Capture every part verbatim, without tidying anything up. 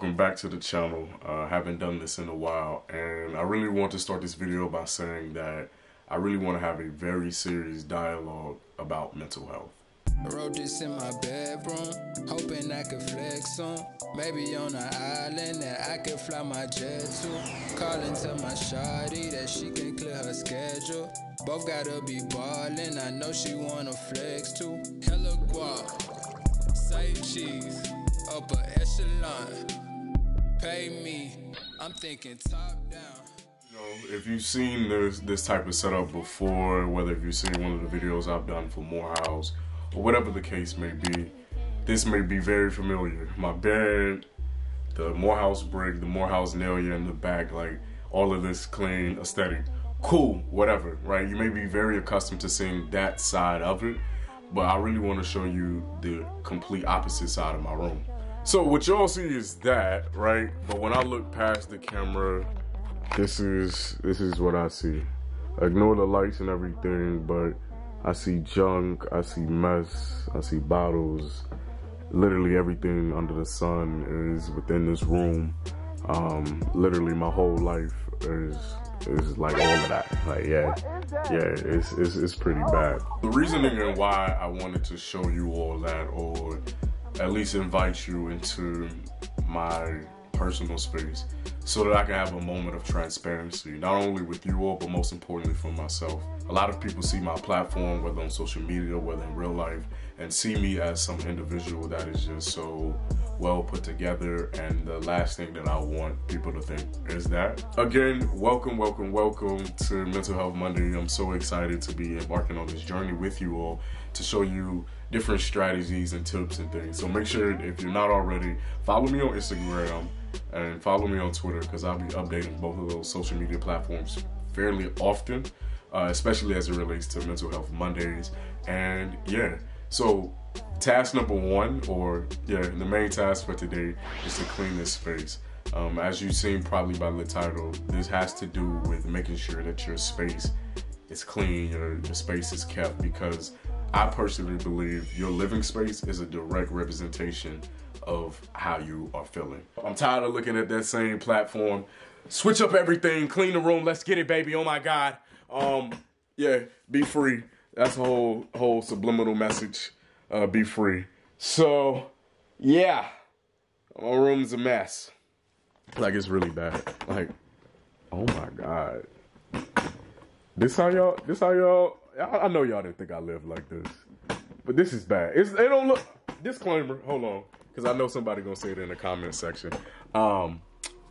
Welcome back to the channel. I uh, haven't done this in a while, and I really want to start this video by saying that I really want to have a very serious dialogue about mental health. I wrote this in my bedroom, hoping I could flex soon. Maybe on an island that I could fly my jet to. Calling to my shawty that she can clear her schedule. Both gotta be ballin', I know she wanna flex too. Hella guap, say cheese, upper echelon, pay me, I'm thinking top down. If you've seen there's this type of setup before, whether if you've seen one of the videos I've done for Morehouse or whatever the case may be, this may be very familiar. My bed, the Morehouse brick, the Morehouse nail in the back, like all of this clean, aesthetic, cool, whatever, right? You may be very accustomed to seeing that side of it, but I really want to show you the complete opposite side of my room. So what y'all see is that, right? But when I look past the camera, This is this is what I see. Ignore the lights and everything, but I see junk, I see mess, I see bottles. Literally everything under the sun is within this room. Um, literally my whole life is is like all of that. Like yeah, yeah, it's it's it's pretty bad. The reasoning and why I wanted to show you all that, or at least invite you into my personal space, so that I can have a moment of transparency, not only with you all, but most importantly for myself. A lot of people see my platform, whether on social media, whether in real life, and see me as some individual that is just so well put together, and the last thing that I want people to think is that. Again, welcome, welcome, welcome to Mental Health Monday. I'm so excited to be embarking on this journey with you all to show you different strategies and tips and things. So make sure, if you're not already, follow me on Instagram, and follow me on Twitter, because I'll be updating both of those social media platforms fairly often, uh, especially as it relates to Mental Health Mondays. And yeah, so task number one, or yeah, the main task for today, is to clean this space. Um, as you've seen probably by the title, this has to do with making sure that your space is clean, your, your space is kept, because I personally believe your living space is a direct representation of how you are feeling. I'm tired of looking at that same platform. Switch up everything, clean the room, let's get it, baby, oh my God. Um, yeah, be free. That's the whole, whole subliminal message, uh, be free. So, yeah, my room's a mess. Like, it's really bad. Like, oh my God. This how y'all, this how y'all, I know y'all didn't think I lived like this, but this is bad. It's, it don't look, disclaimer, hold on, because I know somebody gonna say it in the comment section. Um,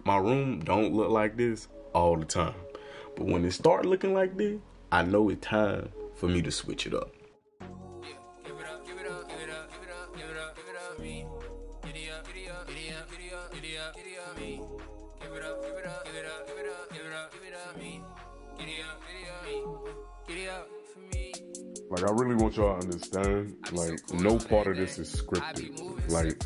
my room don't look like this all the time, but when it start looking like this, I know it's time for me to switch it up. Like, I really want y'all to understand, like, no part of this is scripted. Like,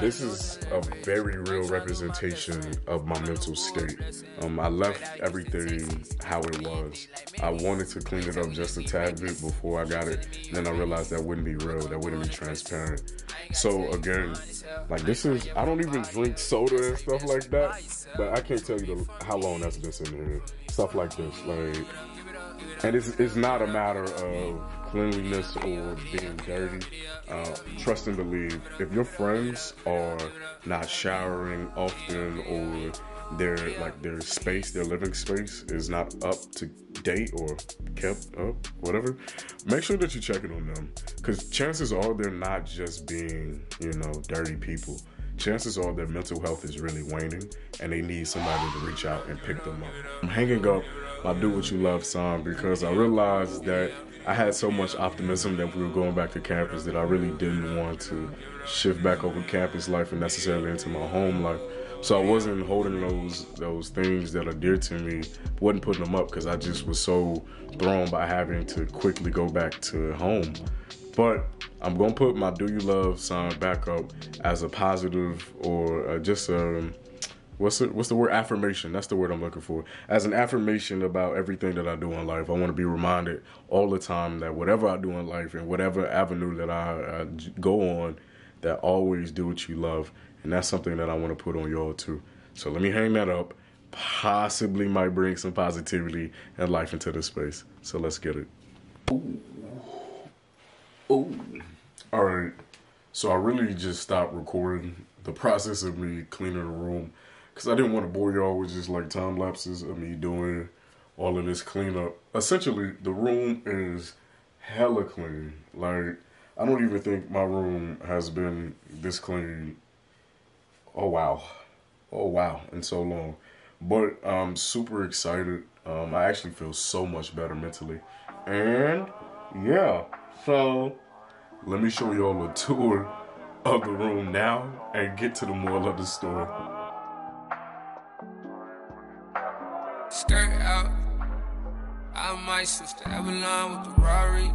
this is a very real representation of my mental state. Um, I left everything how it was. I wanted to clean it up just a tad bit before I got it, and then I realized that wouldn't be real, that wouldn't be transparent. So, again, like, this is, I don't even drink soda and stuff like that, but I can't tell you the, how long that's been sitting here. Stuff like this, like... And it's, it's not a matter of cleanliness or being dirty. Uh, trust and believe, if your friends are not showering often, or their like their space, their living space is not up to date or kept up, whatever, make sure that you check it on them. Because chances are they're not just being, you know, dirty people. Chances are their mental health is really waning, and they need somebody to reach out and pick them up. I'm hanging up my Do What You Love song because I realized that I had so much optimism that we were going back to campus that I really didn't want to shift back over campus life and necessarily into my home life. So I wasn't holding those those things that are dear to me, wasn't putting them up, because I just was so thrown by having to quickly go back to home. But I'm gonna put my Do You Love song back up as a positive, or just a, what's the, what's the word, affirmation, that's the word I'm looking for. As an affirmation about everything that I do in life. I wanna be reminded all the time that whatever I do in life and whatever avenue that I, I go on, that always do what you love. And that's something that I want to put on y'all too. So let me hang that up. Possibly might bring some positivity and life into this space. So let's get it. Ooh. Ooh. All right. So I really just stopped recording the process of me cleaning the room, because I didn't want to bore y'all with just like time lapses of me doing all of this cleanup. Essentially, the room is hella clean. Like, I don't even think my room has been this clean. Oh, wow. Oh, wow. In so long. But I'm super excited. Um, I actually feel so much better mentally. And, yeah. So, let me show y'all a tour of the room now and get to the moral of the story. Skirt out. I might switch to Avalon with the Rari.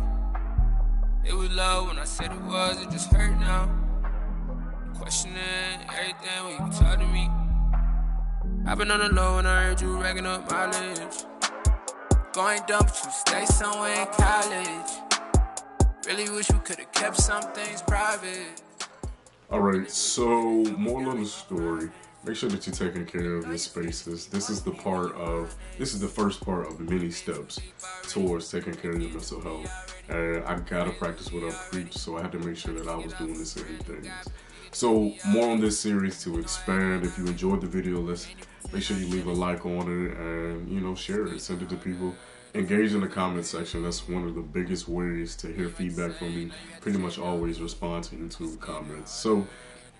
It was love when I said it was, it just hurt now. Questioning everything when you talk to me. I've been on the low and I heard you racking up mileage. Going dumb, but you stay somewhere in college. Really wish you could have kept some things private. Alright, so moral of the story. Make sure that you're taking care of your spaces. This is the part of, this is the first part of many steps towards taking care of your mental health. And I gotta practice what I preach, so I had to make sure that I was doing the same things. So more on this series to expand. If you enjoyed the video, let's make sure you leave a like on it and, you know, share it, send it to people. Engage in the comment section. That's one of the biggest ways to hear feedback from me. Pretty much always respond to YouTube comments. So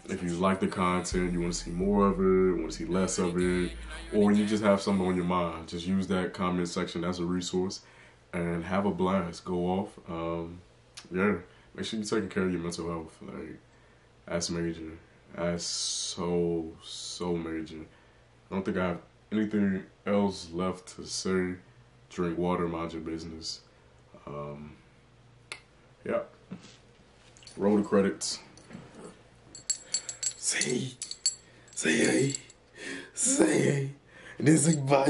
if you like the content, you want to see more of it, want to see less of it, or you just have something on your mind, just use that comment section as a resource and have a blast. Go off. Um, yeah, make sure you're taking care of your mental health. Like, that's major. That's so, so major. I don't think I have anything else left to say. Drink water, mind your business. Um, yeah. Roll the credits. Say, say, say, this is bye.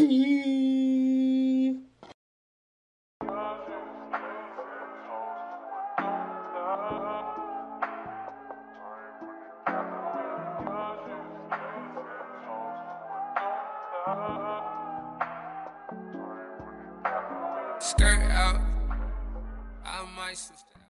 Skirt out. I might sister.